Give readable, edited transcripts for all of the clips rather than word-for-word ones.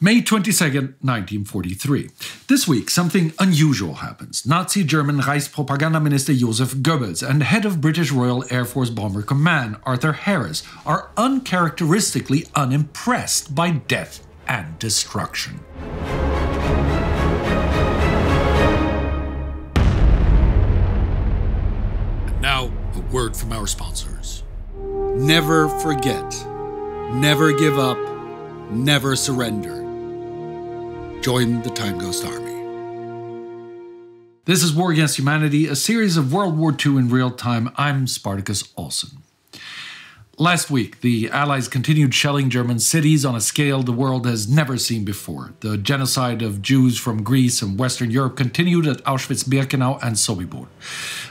May 22nd, 1943. This week, something unusual happens. Nazi German Reichspropaganda Minister Joseph Goebbels and head of British Royal Air Force Bomber Command, Arthur Harris, are uncharacteristically unimpressed by death and destruction. And now, a word from our sponsors. Never forget. Never give up. Never surrender. Join the Time Ghost Army. This is War Against Humanity, a series of World War II in real time. I'm Spartacus Olsson. Last week, the Allies continued shelling German cities on a scale the world has never seen before. The genocide of Jews from Greece and Western Europe continued at Auschwitz-Birkenau and Sobibor.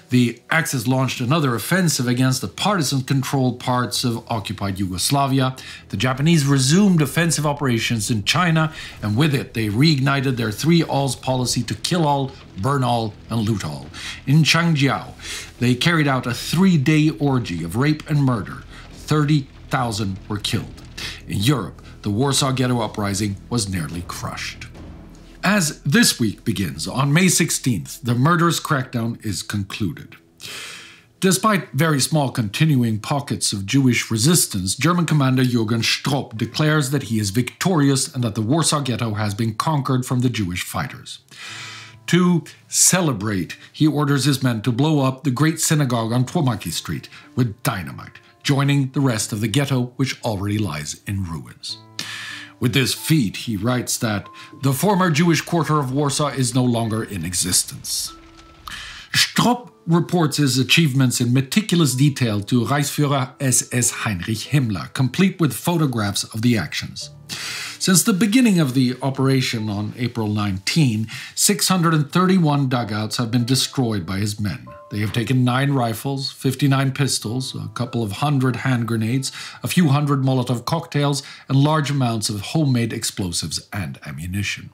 The Axis launched another offensive against the partisan-controlled parts of occupied Yugoslavia. The Japanese resumed offensive operations in China, and with it, they reignited their three alls policy to kill all, burn all, and loot all. In Changjiao, they carried out a three-day orgy of rape and murder. 30,000 were killed. In Europe, the Warsaw Ghetto Uprising was nearly crushed. As this week begins, on May 16th, the murderous crackdown is concluded. Despite very small continuing pockets of Jewish resistance, German commander Jürgen Stroop declares that he is victorious and that the Warsaw Ghetto has been conquered from the Jewish fighters. To celebrate, he orders his men to blow up the Great Synagogue on Tłomackie Street with dynamite, joining the rest of the ghetto, which already lies in ruins. With this feat, he writes that the former Jewish quarter of Warsaw is no longer in existence. Stroop reports his achievements in meticulous detail to Reichsführer SS Heinrich Himmler, complete with photographs of the actions. Since the beginning of the operation on April 19, 631 dugouts have been destroyed by his men. They have taken 9 rifles, 59 pistols, a couple of hundred hand grenades, a few hundred Molotov cocktails, and large amounts of homemade explosives and ammunition.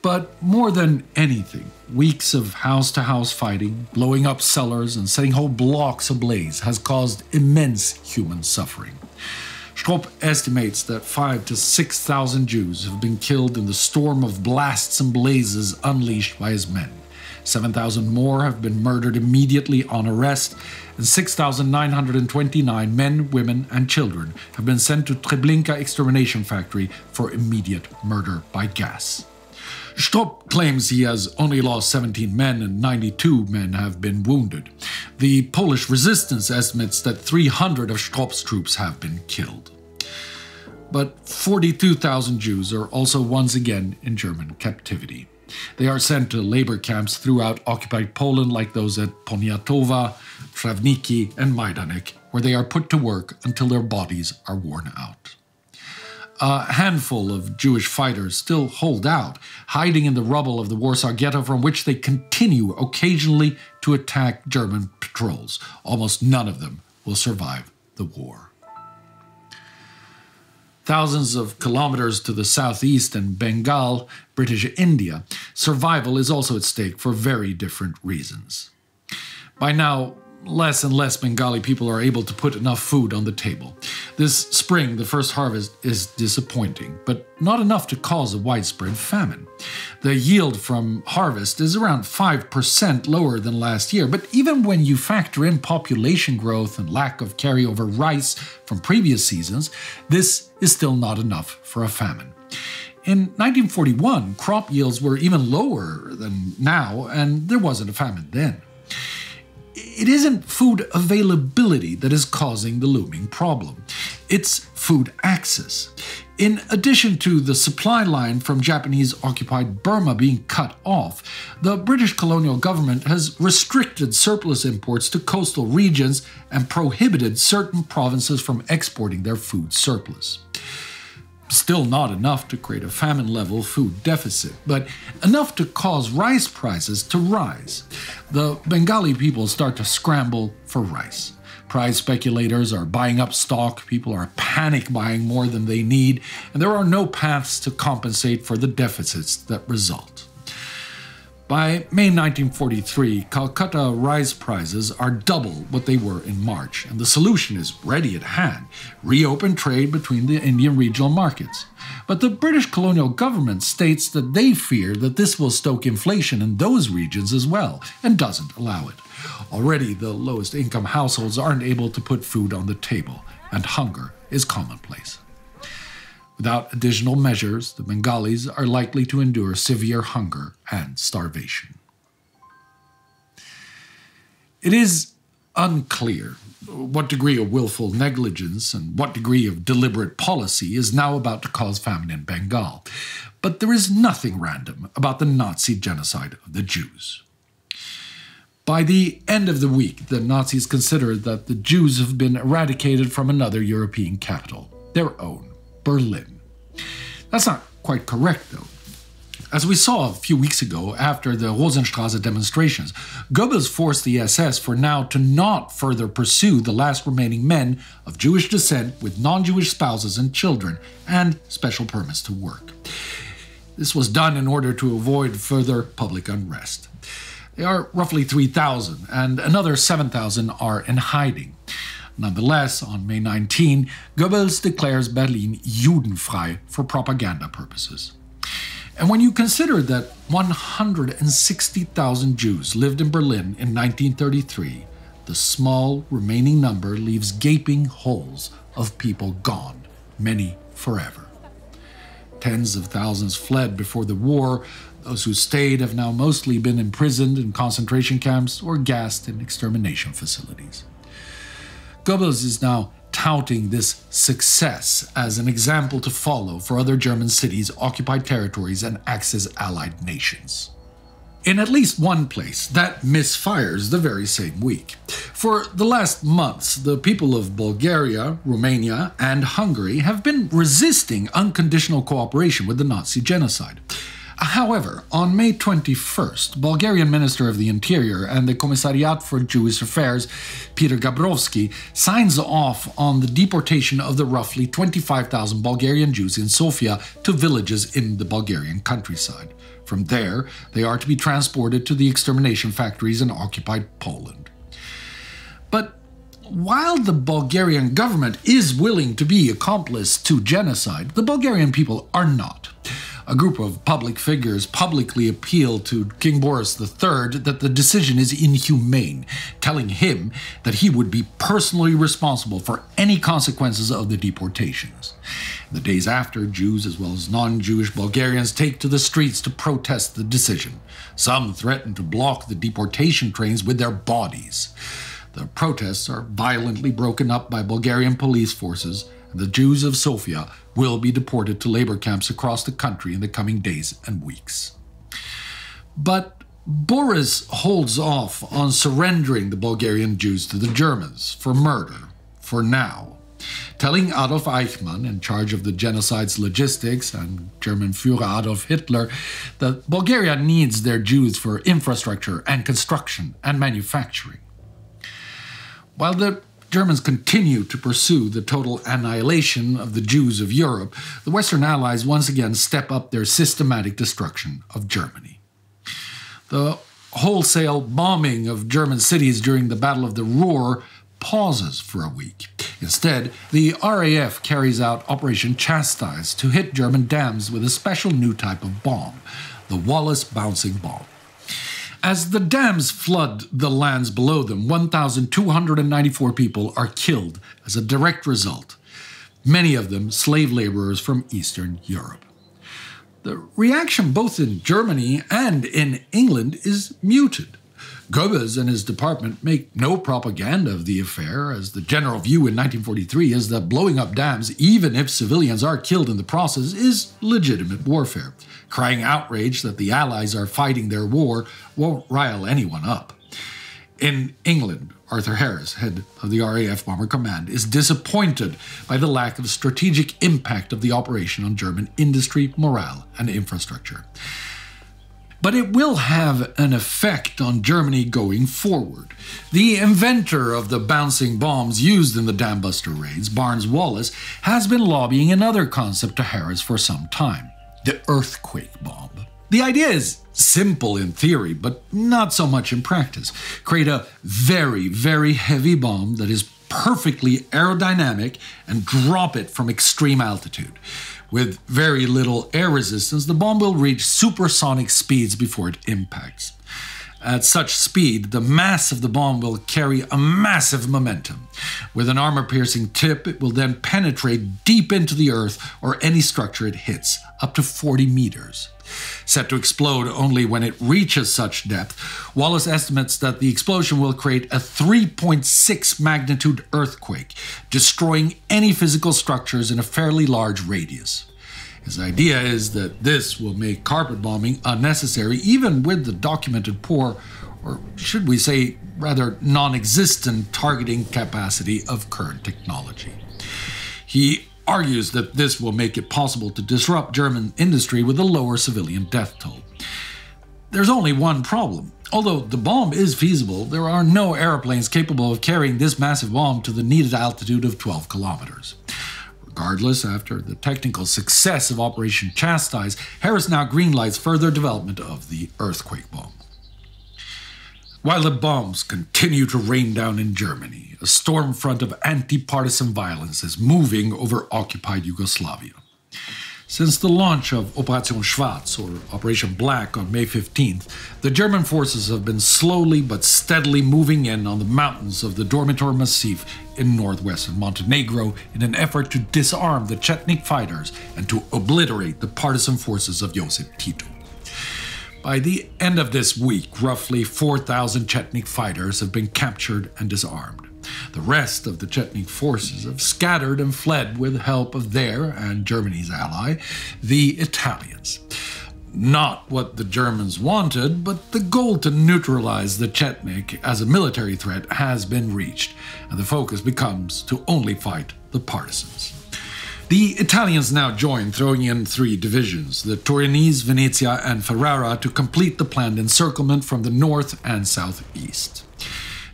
But more than anything, weeks of house-to-house fighting, blowing up cellars, and setting whole blocks ablaze has caused immense human suffering. Stroop estimates that 5,000 to 6,000 Jews have been killed in the storm of blasts and blazes unleashed by his men. 7,000 more have been murdered immediately on arrest, and 6,929 men, women, and children have been sent to Treblinka extermination factory for immediate murder by gas. Stroop claims he has only lost 17 men and 92 men have been wounded. The Polish resistance estimates that 300 of Stroop's troops have been killed. But 42,000 Jews are also once again in German captivity. They are sent to labor camps throughout occupied Poland, like those at Poniatowa, Trawniki, and Majdanek, where they are put to work until their bodies are worn out. A handful of Jewish fighters still hold out, hiding in the rubble of the Warsaw Ghetto, from which they continue occasionally to attack German patrols. Almost none of them will survive the war. Thousands of kilometers to the southeast in Bengal, British India, survival is also at stake for very different reasons. By now, less and less Bengali people are able to put enough food on the table. This spring, the first harvest is disappointing, but not enough to cause a widespread famine. The yield from harvest is around 5% lower than last year, but even when you factor in population growth and lack of carryover rice from previous seasons, this is still not enough for a famine. In 1941, crop yields were even lower than now, and there wasn't a famine then. It isn't food availability that is causing the looming problem. It's food access. In addition to the supply line from Japanese-occupied Burma being cut off, the British colonial government has restricted surplus imports to coastal regions and prohibited certain provinces from exporting their food surplus. Still not enough to create a famine-level food deficit, but enough to cause rice prices to rise. The Bengali people start to scramble for rice. Price speculators are buying up stock, people are panic buying more than they need, and there are no paths to compensate for the deficits that result. By May 1943, Calcutta Rice Prizes are double what they were in March, and the solution is ready at hand: reopen trade between the Indian regional markets. But the British colonial government states that they fear that this will stoke inflation in those regions as well, and doesn't allow it. Already, the lowest income households aren't able to put food on the table, and hunger is commonplace. Without additional measures, the Bengalis are likely to endure severe hunger and starvation. It is unclear what degree of willful negligence and what degree of deliberate policy is now about to cause famine in Bengal, but there is nothing random about the Nazi genocide of the Jews. By the end of the week, the Nazis considered that the Jews have been eradicated from another European capital, their own, Berlin. That's not quite correct, though. As we saw a few weeks ago, after the Rosenstrasse demonstrations, Goebbels forced the SS for now to not further pursue the last remaining men of Jewish descent with non-Jewish spouses and children, and special permits to work. This was done in order to avoid further public unrest. They are roughly 3,000, and another 7,000 are in hiding. Nonetheless, on May 19, Goebbels declares Berlin Judenfrei for propaganda purposes. And when you consider that 160,000 Jews lived in Berlin in 1933, the small remaining number leaves gaping holes of people gone, many forever. Tens of thousands fled before the war. Those who stayed have now mostly been imprisoned in concentration camps or gassed in extermination facilities. Goebbels is now touting this success as an example to follow for other German cities, occupied territories, and Axis-allied nations. In at least one place, that misfires the very same week. For the last months, the people of Bulgaria, Romania, and Hungary have been resisting unconditional cooperation with the Nazi genocide. However, on May 21st, Bulgarian Minister of the Interior and the Commissariat for Jewish Affairs, Peter Gabrovski, signs off on the deportation of the roughly 25,000 Bulgarian Jews in Sofia to villages in the Bulgarian countryside. From there, they are to be transported to the extermination factories in occupied Poland. But while the Bulgarian government is willing to be accomplice to genocide, the Bulgarian people are not. A group of public figures publicly appealed to King Boris III that the decision is inhumane, telling him that he would be personally responsible for any consequences of the deportations. The days after, Jews as well as non-Jewish Bulgarians take to the streets to protest the decision. Some threaten to block the deportation trains with their bodies. The protests are violently broken up by Bulgarian police forces, and the Jews of Sofia will be deported to labor camps across the country in the coming days and weeks. But Boris holds off on surrendering the Bulgarian Jews to the Germans for murder, for now, telling Adolf Eichmann, in charge of the genocide's logistics, and German Führer Adolf Hitler, that Bulgaria needs their Jews for infrastructure and construction and manufacturing. While the Germans continue to pursue the total annihilation of the Jews of Europe, the Western Allies once again step up their systematic destruction of Germany. The wholesale bombing of German cities during the Battle of the Ruhr pauses for a week. Instead, the RAF carries out Operation Chastise to hit German dams with a special new type of bomb, the Wallace Bouncing Bomb. As the dams flood the lands below them, 1,294 people are killed as a direct result, many of them slave laborers from Eastern Europe. The reaction both in Germany and in England is muted. Goebbels and his department make no propaganda of the affair, as the general view in 1943 is that blowing up dams, even if civilians are killed in the process, is legitimate warfare. Crying outrage that the Allies are fighting their war won't rile anyone up. In England, Arthur Harris, head of the RAF Bomber Command, is disappointed by the lack of strategic impact of the operation on German industry, morale, and infrastructure. But it will have an effect on Germany going forward. The inventor of the bouncing bombs used in the dam buster raids, Barnes Wallis, has been lobbying another concept to Harris for some time: the earthquake bomb. The idea is simple in theory, but not so much in practice. Create a very, very heavy bomb that is perfectly aerodynamic and drop it from extreme altitude. With very little air resistance, the bomb will reach supersonic speeds before it impacts. At such speed, the mass of the bomb will carry a massive momentum. With an armor-piercing tip, it will then penetrate deep into the earth or any structure it hits, up to 40 meters. Set to explode only when it reaches such depth, Wallace estimates that the explosion will create a 3.6 magnitude earthquake, destroying any physical structures in a fairly large radius. His idea is that this will make carpet bombing unnecessary, even with the documented poor, or should we say, rather non-existent targeting capacity of current technology. He argues that this will make it possible to disrupt German industry with a lower civilian death toll. There's only one problem. Although the bomb is feasible, there are no airplanes capable of carrying this massive bomb to the needed altitude of 12 kilometers. Regardless, after the technical success of Operation Chastise, Harris now greenlights further development of the earthquake bomb. While the bombs continue to rain down in Germany, a storm front of anti-partisan violence is moving over occupied Yugoslavia. Since the launch of Operation Schwarz, or Operation Black, on May 15th, the German forces have been slowly but steadily moving in on the mountains of the Durmitor Massif in northwestern Montenegro in an effort to disarm the Chetnik fighters and to obliterate the partisan forces of Josip Tito. By the end of this week, roughly 4,000 Chetnik fighters have been captured and disarmed. The rest of the Chetnik forces have scattered and fled with help of their and Germany's ally, the Italians. Not what the Germans wanted, but the goal to neutralize the Chetnik as a military threat has been reached, and the focus becomes to only fight the partisans. The Italians now join, throwing in three divisions, the Torinese, Venezia, and Ferrara, to complete the planned encirclement from the north and southeast.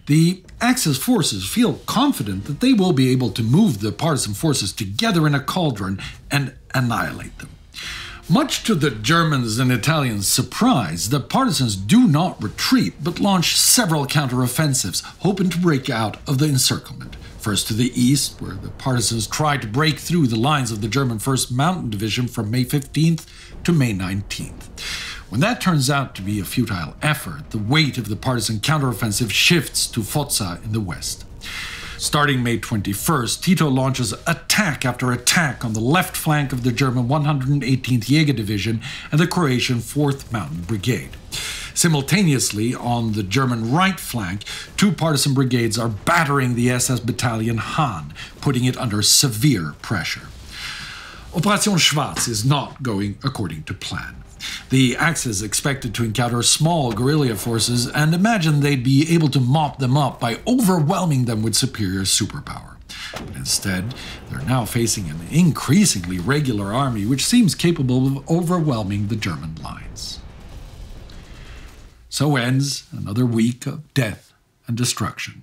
The Axis forces feel confident that they will be able to move the partisan forces together in a cauldron and annihilate them. Much to the Germans and Italians' surprise, the partisans do not retreat, but launch several counteroffensives, hoping to break out of the encirclement. First to the east, where the partisans tried to break through the lines of the German 1st Mountain Division from May 15th to May 19th. When that turns out to be a futile effort, the weight of the partisan counteroffensive shifts to Foča in the west. Starting May 21st, Tito launches attack after attack on the left flank of the German 118th Jäger Division and the Croatian 4th Mountain Brigade. Simultaneously, on the German right flank, two partisan brigades are battering the SS battalion Hahn, putting it under severe pressure. Operation Schwarz is not going according to plan. The Axis expected to encounter small guerrilla forces and imagined they'd be able to mop them up by overwhelming them with superior superpower. But instead, they're now facing an increasingly regular army which seems capable of overwhelming the German lines. So ends another week of death and destruction.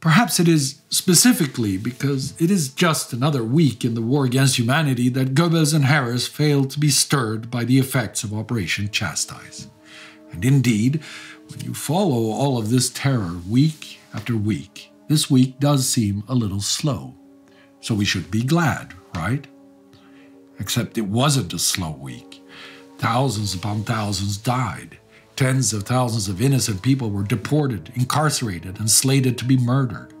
Perhaps it is specifically because it is just another week in the war against humanity that Goebbels and Harris failed to be stirred by the effects of Operation Chastise. And indeed, when you follow all of this terror week after week, this week does seem a little slow. So we should be glad, right? Except it wasn't a slow week. Thousands upon thousands died. Tens of thousands of innocent people were deported, incarcerated, and slated to be murdered.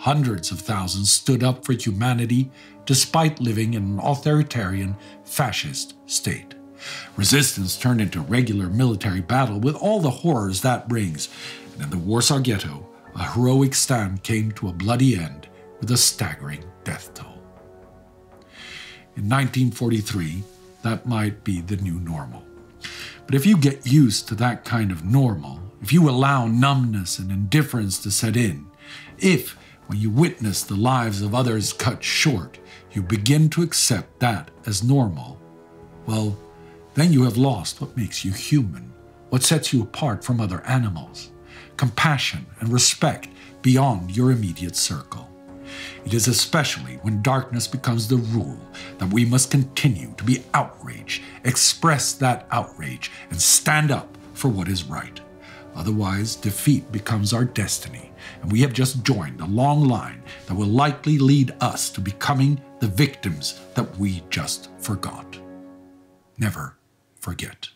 Hundreds of thousands stood up for humanity despite living in an authoritarian, fascist state. Resistance turned into regular military battle with all the horrors that brings, and in the Warsaw Ghetto, a heroic stand came to a bloody end with a staggering death toll. In 1943, that might be the new normal. But if you get used to that kind of normal, if you allow numbness and indifference to set in, if, when you witness the lives of others cut short, you begin to accept that as normal, well, then you have lost what makes you human, what sets you apart from other animals, compassion and respect beyond your immediate circle. It is especially when darkness becomes the rule that we must continue to be outraged, express that outrage, and stand up for what is right. Otherwise, defeat becomes our destiny, and we have just joined a long line that will likely lead us to becoming the victims that we just forgot. Never forget.